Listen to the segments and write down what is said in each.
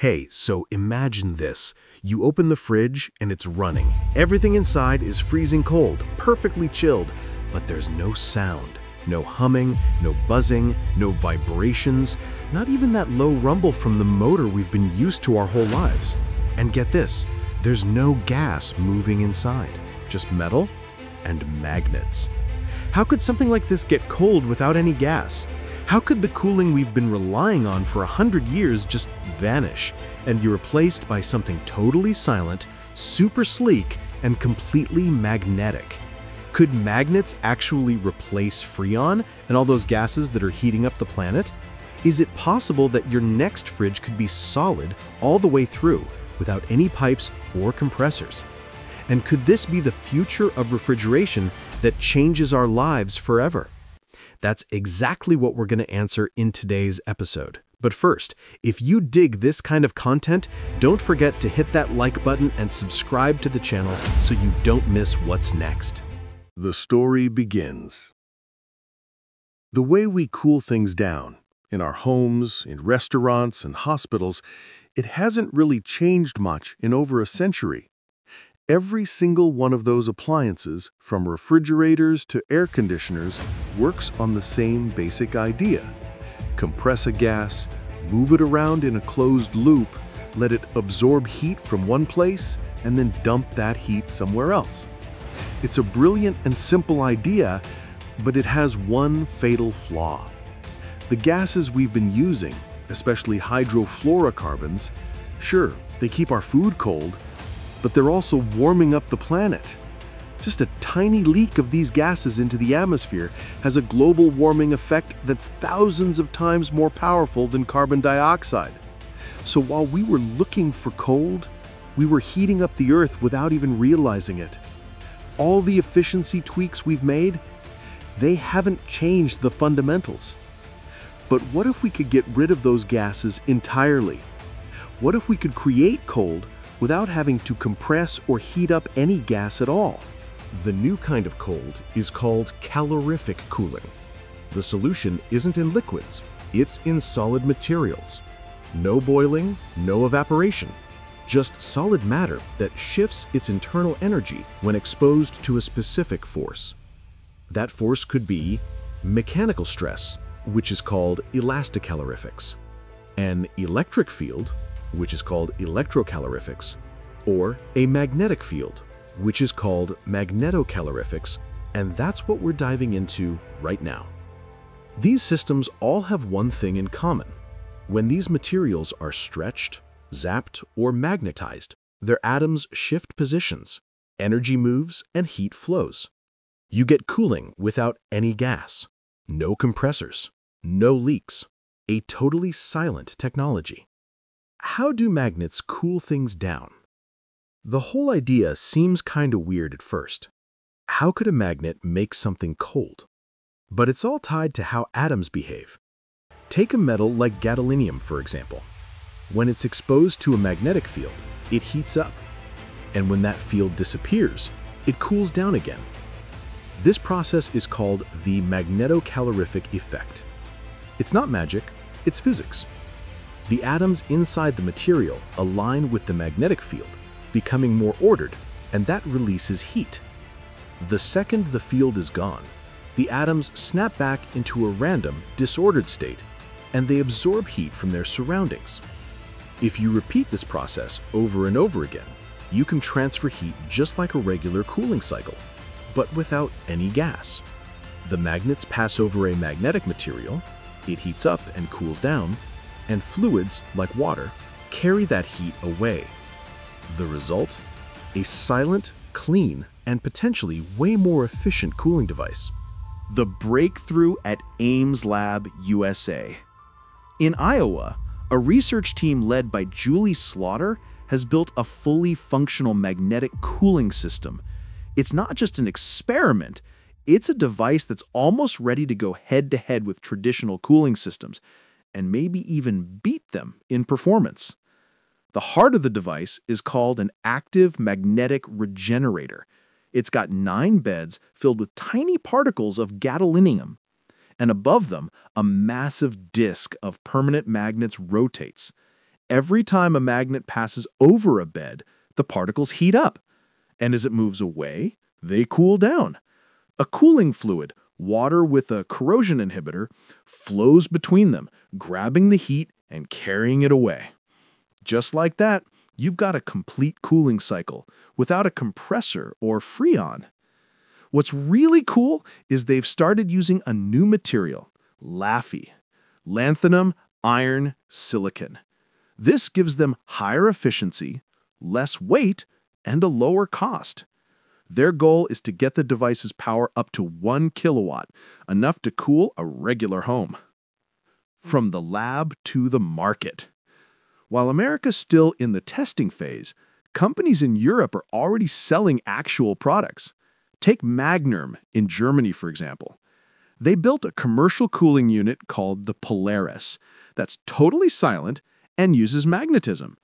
Hey, so imagine this. You open the fridge and it's running. Everything inside is freezing cold, perfectly chilled, but there's no sound. No humming, no buzzing, no vibrations, not even that low rumble from the motor we've been used to our whole lives. And get this, there's no gas moving inside, just metal and magnets. How could something like this get cold without any gas? How could the cooling we've been relying on for 100 years just vanish and be replaced by something totally silent, super sleek, and completely magnetic? Could magnets actually replace Freon and all those gases that are heating up the planet? Is it possible that your next fridge could be solid all the way through without any pipes or compressors? And could this be the future of refrigeration that changes our lives forever? That's exactly what we're going to answer in today's episode. But first, if you dig this kind of content, don't forget to hit that like button and subscribe to the channel so you don't miss what's next. The story begins. The way we cool things down, in our homes, in restaurants, and hospitals, it hasn't really changed much in over a century. Every single one of those appliances, from refrigerators to air conditioners, works on the same basic idea. Compress a gas, move it around in a closed loop, let it absorb heat from one place, and then dump that heat somewhere else. It's a brilliant and simple idea, but it has one fatal flaw. The gases we've been using, especially hydrofluorocarbons, sure, they keep our food cold, but they're also warming up the planet. Just a tiny leak of these gases into the atmosphere has a global warming effect that's thousands of times more powerful than carbon dioxide. So while we were looking for cold, we were heating up the Earth without even realizing it. All the efficiency tweaks we've made, they haven't changed the fundamentals. But what if we could get rid of those gases entirely? What if we could create cold without having to compress or heat up any gas at all? The new kind of cold is called calorific cooling. The solution isn't in liquids, it's in solid materials. No boiling, no evaporation. Just solid matter that shifts its internal energy when exposed to a specific force. That force could be mechanical stress, which is called elastocalorics, an electric field, which is called electrocalorics, or a magnetic field, which is called magnetocalorics, and that's what we're diving into right now. These systems all have one thing in common. When these materials are stretched, zapped, or magnetized, their atoms shift positions, energy moves, and heat flows. You get cooling without any gas, no compressors, no leaks, a totally silent technology. How do magnets cool things down? The whole idea seems kinda weird at first. How could a magnet make something cold? But it's all tied to how atoms behave. Take a metal like gadolinium, for example. When it's exposed to a magnetic field, it heats up, and when that field disappears, it cools down again. This process is called the magnetocaloric effect. It's not magic, it's physics. The atoms inside the material align with the magnetic field, becoming more ordered, and that releases heat. The second the field is gone, the atoms snap back into a random, disordered state, and they absorb heat from their surroundings. If you repeat this process over and over again, you can transfer heat just like a regular cooling cycle, but without any gas. The magnets pass over a magnetic material, it heats up and cools down, and fluids, like water, carry that heat away. The result? A silent, clean, and potentially way more efficient cooling device. The breakthrough at Ames Lab USA. In Iowa, a research team led by Julie Slaughter has built a fully functional magnetic cooling system. It's not just an experiment, it's a device that's almost ready to go head-to-head with traditional cooling systems, and maybe even beat them in performance. The heart of the device is called an Active Magnetic Regenerator. It's got 9 beds filled with tiny particles of gadolinium, and above them, a massive disk of permanent magnets rotates. Every time a magnet passes over a bed, the particles heat up, and as it moves away, they cool down. A cooling fluid, water with a corrosion inhibitor, flows between them, grabbing the heat and carrying it away. Just like that, you've got a complete cooling cycle without a compressor or Freon. What's really cool is they've started using a new material, LaFeSi, lanthanum iron silicon. This gives them higher efficiency, less weight, and a lower cost. Their goal is to get the device's power up to 1 kilowatt, enough to cool a regular home. From the lab to the market. While America's still in the testing phase, companies in Europe are already selling actual products. Take Magnurm in Germany, for example. They built a commercial cooling unit called the Polaris that's totally silent and uses magnetism.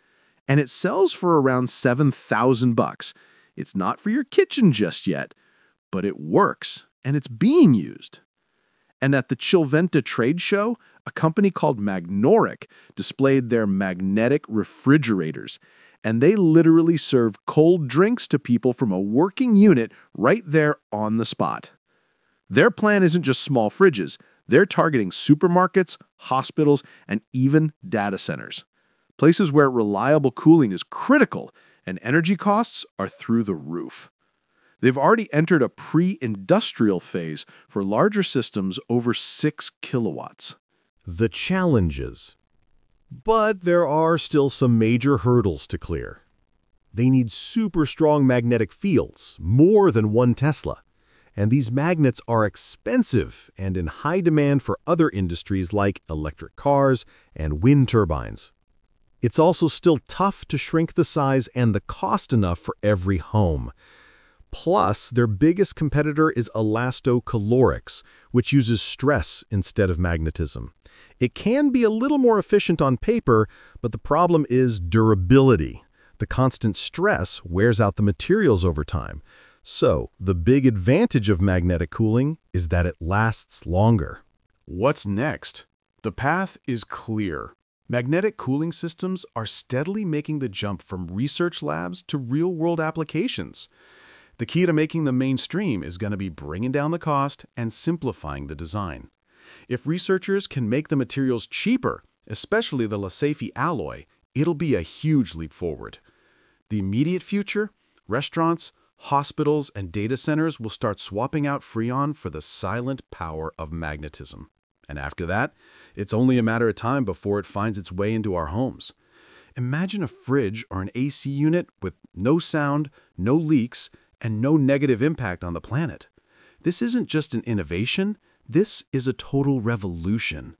And it sells for around $7,000. It's not for your kitchen just yet, but it works and it's being used. And at the Chilventa trade show, a company called Magnoric displayed their magnetic refrigerators, and they literally serve cold drinks to people from a working unit right there on the spot. Their plan isn't just small fridges. They're targeting supermarkets, hospitals, and even data centers, places where reliable cooling is critical and energy costs are through the roof. They've already entered a pre-industrial phase for larger systems over 6 kilowatts. The challenges. But there are still some major hurdles to clear. They need super strong magnetic fields, more than 1 Tesla. And these magnets are expensive and in high demand for other industries like electric cars and wind turbines. It's also still tough to shrink the size and the cost enough for every home. Plus, their biggest competitor is elastocalorics, which uses stress instead of magnetism. It can be a little more efficient on paper, but the problem is durability. The constant stress wears out the materials over time. So, the big advantage of magnetic cooling is that it lasts longer. What's next? The path is clear. Magnetic cooling systems are steadily making the jump from research labs to real-world applications. The key to making them mainstream is going to be bringing down the cost and simplifying the design. If researchers can make the materials cheaper, especially the LaFeSi alloy, it'll be a huge leap forward. The immediate future, restaurants, hospitals, and data centers will start swapping out Freon for the silent power of magnetism. And after that, it's only a matter of time before it finds its way into our homes. Imagine a fridge or an AC unit with no sound, no leaks, and no negative impact on the planet. This isn't just an innovation, this is a total revolution.